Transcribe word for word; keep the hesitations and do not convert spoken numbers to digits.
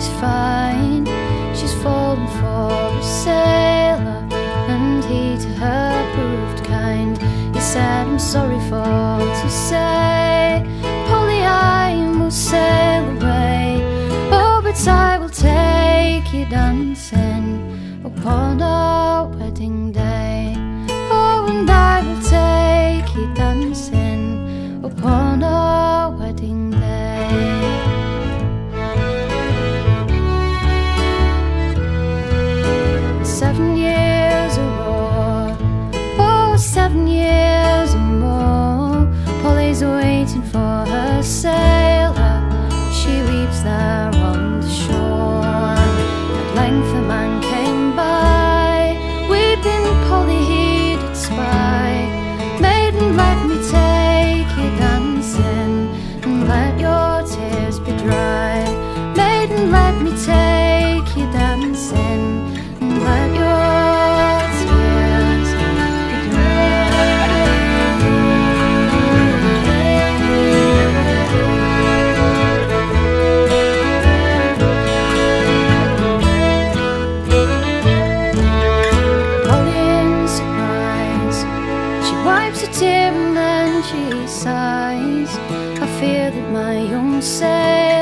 she's fine. She's fallen for a sailor, and he to her proved kind. He said, I'm sorry for to say, Polly, I will sail away. Oh, but I will take you dancing upon our wedding day. Oh, and I will take you dancing upon our wedding day. Seven years or more, oh, seven years or more, Polly's waiting for her sailor. She weeps there on the shore. At length a man came by, weeping Polly he did spy. Maiden, let me take you dancing, and let your tears be dry. Maiden, let me take you dancing, let your tears be dry. Polly in surprise, she wipes a tear and then she sighs. I fear that my young sailor